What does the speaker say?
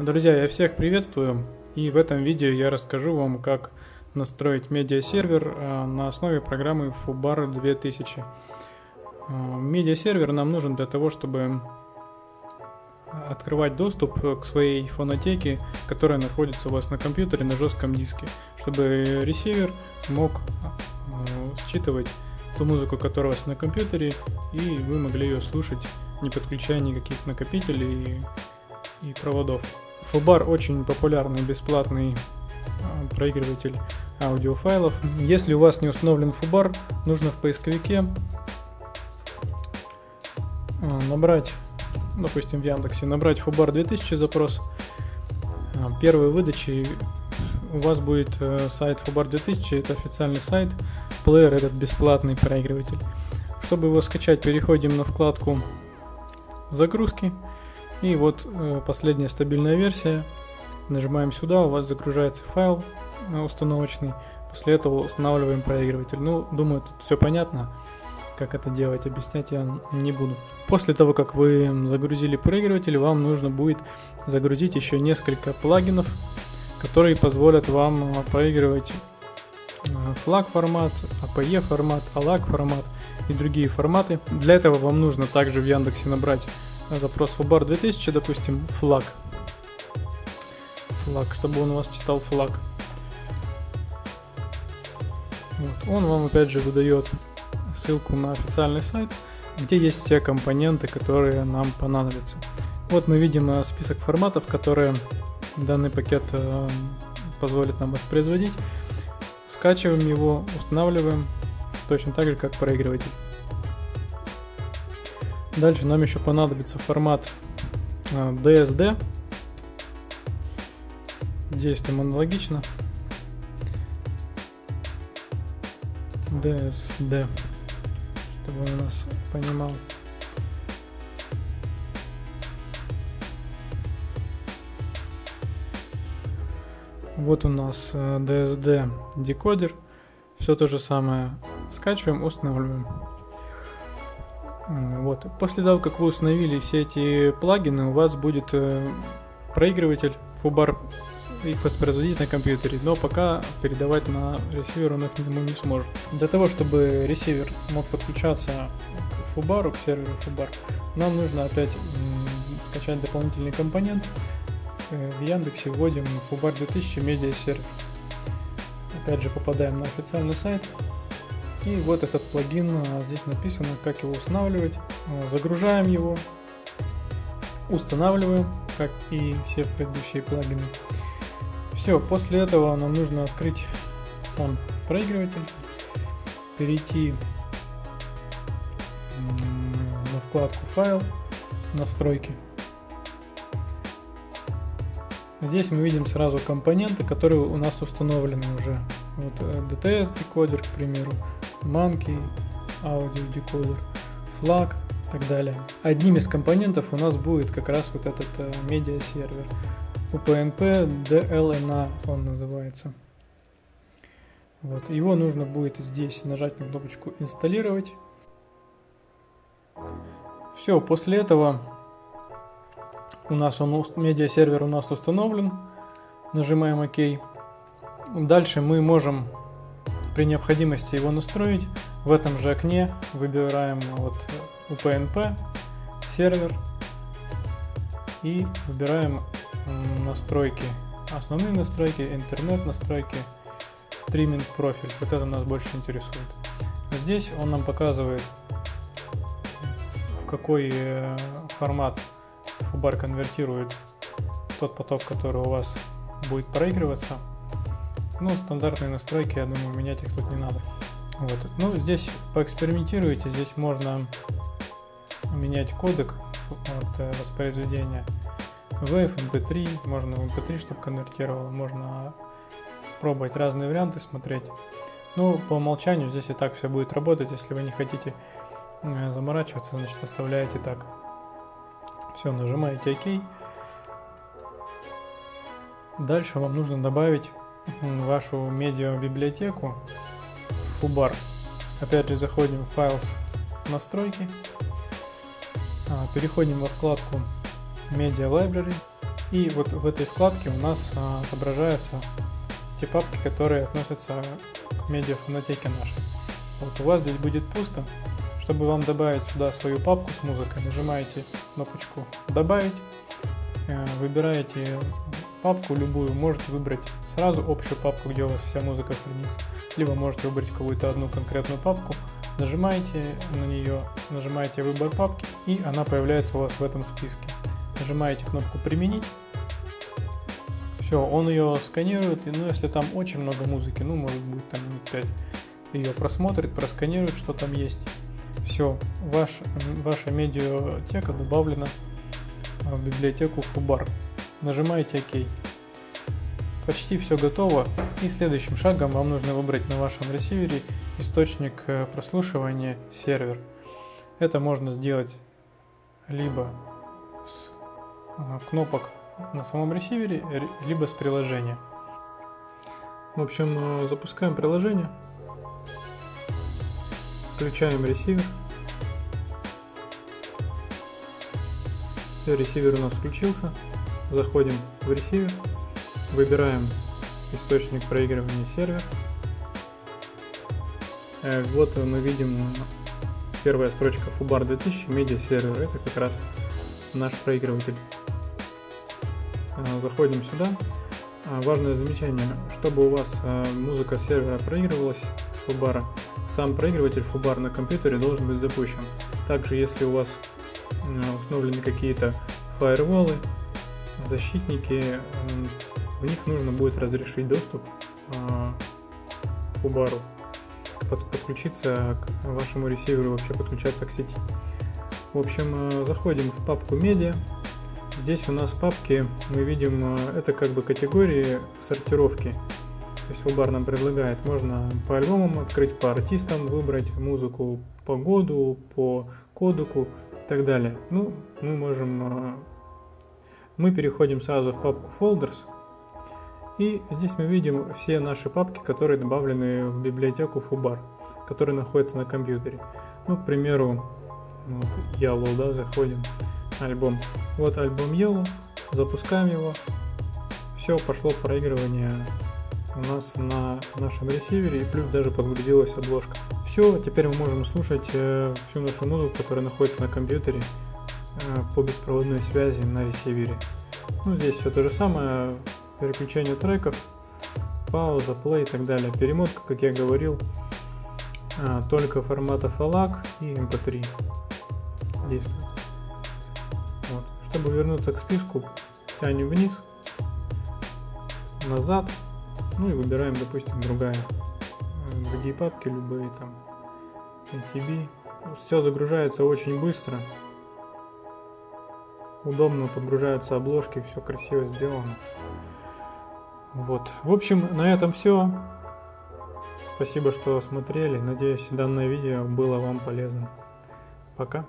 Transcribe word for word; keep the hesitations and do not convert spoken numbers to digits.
Друзья, я всех приветствую, и в этом видео я расскажу вам, как настроить медиасервер на основе программы Foobar две тысячи. Медиасервер нам нужен для того, чтобы открывать доступ к своей фонотеке, которая находится у вас на компьютере на жестком диске, чтобы ресивер мог считывать ту музыку, которая у вас на компьютере, и вы могли ее слушать, не подключая никаких накопителей и проводов. Foobar очень популярный бесплатный проигрыватель аудиофайлов. Если у вас не установлен Foobar, нужно в поисковике набрать, допустим, в Яндексе, набрать Foobar две тысячи запрос. Первой выдачей у вас будет сайт Foobar две тысячи, это официальный сайт, плеер этот бесплатный проигрыватель. Чтобы его скачать, переходим на вкладку «Загрузки». И вот последняя стабильная версия. Нажимаем сюда, у вас загружается файл установочный. После этого устанавливаем проигрыватель. Ну, думаю, тут все понятно, как это делать, объяснять я не буду. После того, как вы загрузили проигрыватель, вам нужно будет загрузить еще несколько плагинов, которые позволят вам проигрывать флак формат, эй пи и формат, алак формат и другие форматы. Для этого вам нужно также в Яндексе набрать запрос Foobar две тысячи, допустим, флаг. Флаг, чтобы он у вас читал флаг. Вот. Он вам опять же выдает ссылку на официальный сайт, где есть все компоненты, которые нам понадобятся. Вот мы видим список форматов, которые данный пакет позволит нам воспроизводить. Скачиваем его, устанавливаем, точно так же, как проигрыватель. Дальше нам еще понадобится формат ди эс ди. Действуем аналогично. ди эс ди, чтобы он нас понимал. Вот у нас ди эс ди декодер. Все то же самое. Скачиваем, устанавливаем. Вот. После того, как вы установили все эти плагины, у вас будет э, проигрыватель Foobar их воспроизводить на компьютере, но пока передавать на ресивер он их ему не сможет. Для того, чтобы ресивер мог подключаться к Foobar, к серверу Foobar, нам нужно опять э, скачать дополнительный компонент. Э, в Яндексе вводим Foobar две тысячи медиасервер. Опять же попадаем на официальный сайт. И вот этот плагин, здесь написано, как его устанавливать. Загружаем его, устанавливаем, как и все предыдущие плагины. Все, после этого нам нужно открыть сам проигрыватель, перейти на вкладку «Файл», «Настройки». Здесь мы видим сразу компоненты, которые у нас установлены уже. Вот ди ти эс декодер, к примеру, Monkey, аудио декодер, флаг и так далее. Одним из компонентов у нас будет как раз вот этот э, медиа сервер UPnP ди эл эн эй, он называется. Вот. Его нужно будет здесь нажать на кнопочку «Инсталлировать». Все, после этого у нас он, медиа сервер у нас установлен. Нажимаем ОК. Дальше мы можем при необходимости его настроить. В этом же окне выбираем вот UPnP сервер и выбираем настройки, основные настройки, интернет настройки, стриминг профиль. Вот это нас больше интересует. Здесь он нам показывает, в какой формат Foobar конвертирует тот поток, который у вас будет проигрываться. Ну, стандартные настройки, я думаю, менять их тут не надо. Вот. Ну, здесь поэкспериментируйте, здесь можно менять кодек от воспроизведения. Wave, эм пэ три, можно в эм пэ три, чтобы конвертировал, можно пробовать разные варианты, смотреть. Ну, по умолчанию здесь и так все будет работать, если вы не хотите заморачиваться, значит, оставляете так. Все, нажимаете ОК. Дальше вам нужно добавить вашу медиа-библиотеку Foobar. Опять же заходим в Files, настройки, переходим во вкладку Media Library, И вот в этой вкладке у нас а, отображаются те папки, которые относятся к медиафонотеке нашей. Вот у вас здесь будет пусто. Чтобы вам добавить сюда свою папку с музыкой, нажимаете кнопочку «Добавить», э, выбираете папку любую, можете выбрать сразу общую папку, где у вас вся музыка хранится, либо можете выбрать какую-то одну конкретную папку, нажимаете на нее, нажимаете «Выбор папки», и она появляется у вас в этом списке. Нажимаете кнопку «Применить», все, он ее сканирует, и ну, если там очень много музыки, ну может быть там пять, ее просмотрит, просканирует, что там есть. Все, ваш, ваша медиатека добавлена в библиотеку Foobar. Нажимаете ОК. Почти все готово. И следующим шагом вам нужно выбрать на вашем ресивере источник прослушивания сервер. Это можно сделать либо с кнопок на самом ресивере, либо с приложения. В общем, запускаем приложение. Включаем ресивер. Все, ресивер у нас включился. Заходим в ресивер. Выбираем источник проигрывания сервер. Вот мы видим первая строчка Foobar две тысячи, медиа сервер. Это как раз наш проигрыватель. Заходим сюда. Важное замечание, чтобы у вас музыка сервера проигрывалась Foobar, сам проигрыватель Foobar на компьютере должен быть запущен. Также, если у вас установлены какие-то фаерволы, защитники, в них нужно будет разрешить доступ Foobar, подключиться к вашему ресиверу, вообще подключаться к сети. В общем, заходим в папку «Медиа». Здесь у нас папки, мы видим, это как бы категории сортировки. То есть Foobar нам предлагает, можно по альбомам открыть, по артистам выбрать музыку, по году, по кодеку и так далее. Ну, мы можем... Мы переходим сразу в папку Folders, и здесь мы видим все наши папки, которые добавлены в библиотеку Foobar, которые находятся на компьютере. Ну, к примеру, вот Yellow, да, заходим, альбом. Вот альбом Yellow, запускаем его, все, пошло проигрывание у нас на нашем ресивере, и плюс даже подгрузилась обложка. Все, теперь мы можем слушать э, всю нашу музыку, которая находится на компьютере, э, по беспроводной связи на ресивере. Ну, здесь все то же самое, переключение треков, пауза, плей и так далее. Перемотка, как я говорил, э, только форматов а лак и эм пэ три действует. Вот. Чтобы вернуться к списку, тянем вниз, назад. Ну и выбираем, допустим, другая, другие папки, любые там, эн ти би. Все загружается очень быстро, удобно подгружаются обложки, все красиво сделано. Вот, в общем, на этом все. Спасибо, что смотрели. Надеюсь, данное видео было вам полезно. Пока.